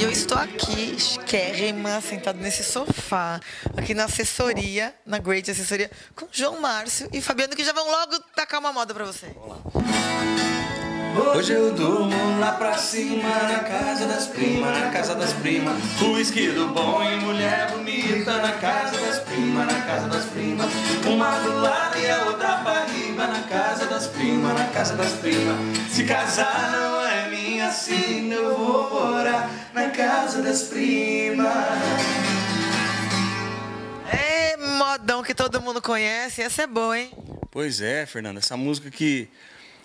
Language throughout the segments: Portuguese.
E eu estou aqui, esquérrima, sentada nesse sofá, aqui na assessoria, na Great Assessoria, com João Marcio e Fabiano, que já vão logo tacar uma moda pra você. Vamos lá. Hoje eu durmo lá pra cima, na casa das primas, na casa das primas. Uísque do bom e mulher bonita, na casa das primas, na casa das primas. Uma do lado e a outra barriga, na casa das primas, na casa das primas. Se casar não é minha, assim eu vou morar na casa das primas. É modão que todo mundo conhece, essa é boa, hein? Pois é, Fernanda, essa música que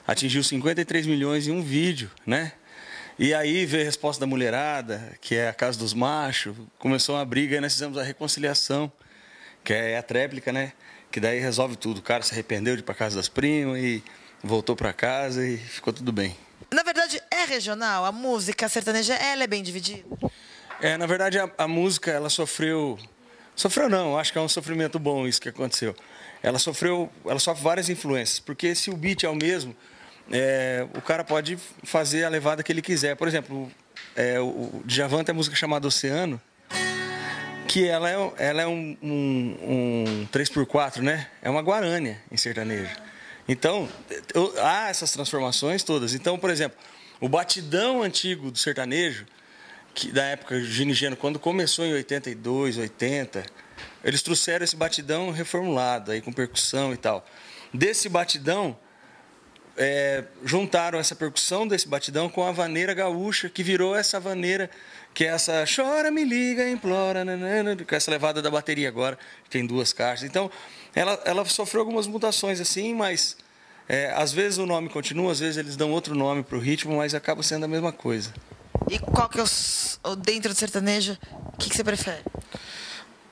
atingiu 53 milhões em um vídeo, né? E aí veio a resposta da mulherada, que é a casa dos machos, começou uma briga e nós fizemos a reconciliação, que é a tréplica, né? Que daí resolve tudo, o cara se arrependeu de ir pra casa das primas e voltou pra casa e ficou tudo bem. Na verdade, é regional? A música sertaneja, ela é bem dividida? É, na verdade, a música, ela sofreu... Sofreu não, acho que é um sofrimento bom isso que aconteceu. Ela sofre várias influências, porque se o beat é o mesmo, o cara pode fazer a levada que ele quiser. Por exemplo, o Djavan tem a música chamada Oceano, que ela é um 3x4, né? É uma guarânia em sertanejo. Então, há essas transformações todas. Então, por exemplo, o batidão antigo do sertanejo, que da época ginigiano, quando começou em 82, 80, eles trouxeram esse batidão reformulado, aí com percussão e tal. Desse batidão, juntaram essa percussão desse batidão com a vaneira gaúcha, que virou essa vaneira, que é essa chora, me liga, implora, nanana, com essa levada da bateria agora, que tem duas caixas. Então, ela sofreu algumas mutações assim, mas às vezes o nome continua, às vezes eles dão outro nome para o ritmo, mas acaba sendo a mesma coisa. E qual que é o dentro do sertanejo, o que você prefere?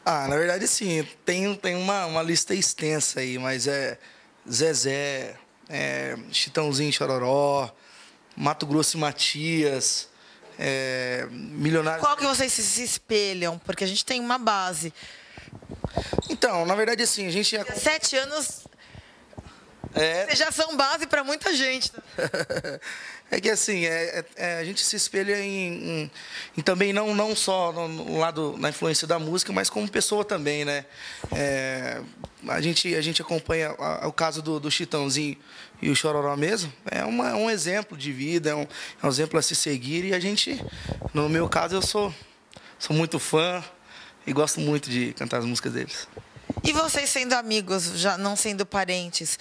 Ah, na verdade, sim. Tem uma lista extensa aí, mas é Zezé, Chitãozinho e Chororó, Mato Grosso e Matias, Milionários... Qual que vocês se espelham? Porque a gente tem uma base. Então, na verdade, assim, a gente... Há 7 anos... Vocês já são base para muita gente. É que assim, a gente se espelha em também não só no lado na influência da música, mas como pessoa também, né? A gente acompanha o caso do Chitãozinho e o Chororó mesmo. É um exemplo de vida, é um exemplo a se seguir. E a gente, no meu caso, eu sou muito fã e gosto muito de cantar as músicas deles. E vocês sendo amigos, já não sendo parentes...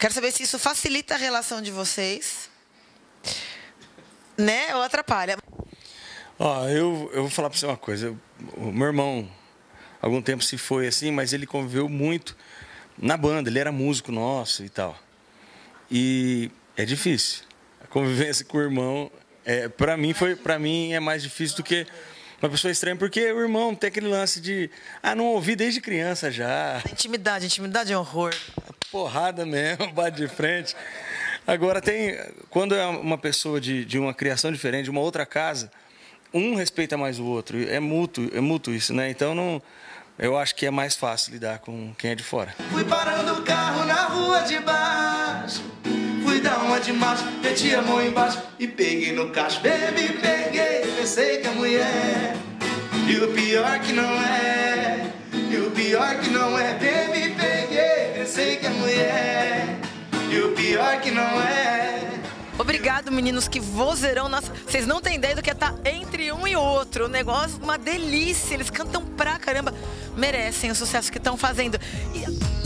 Quero saber se isso facilita a relação de vocês, né? Ou atrapalha? Ó, eu vou falar para você uma coisa. O meu irmão, algum tempo se foi assim, mas ele conviveu muito na banda. Ele era músico nosso e tal. E é difícil. A convivência com o irmão, para mim é mais difícil do que uma pessoa estranha, porque o irmão tem aquele lance de... Ah, não ouvi desde criança já. Intimidade é um horror. Porrada mesmo, bate de frente. Agora tem, quando é uma pessoa de uma criação diferente, de uma outra casa, um respeita mais o outro, é mútuo isso, né? Então não, eu acho que é mais fácil lidar com quem é de fora. Fui parando o carro na rua de baixo, fui dar uma de macho, meti a mão embaixo e peguei no cacho. Baby, peguei, pensei que é mulher, e o pior que não é, e o pior que não é, baby, peguei. Sei que é mulher, e o pior que não é. Obrigado, meninos, que vozeirão. Nossa, vocês não têm ideia do que é estar entre um e outro. O negócio, uma delícia. Eles cantam pra caramba. Merecem o sucesso que estão fazendo. E...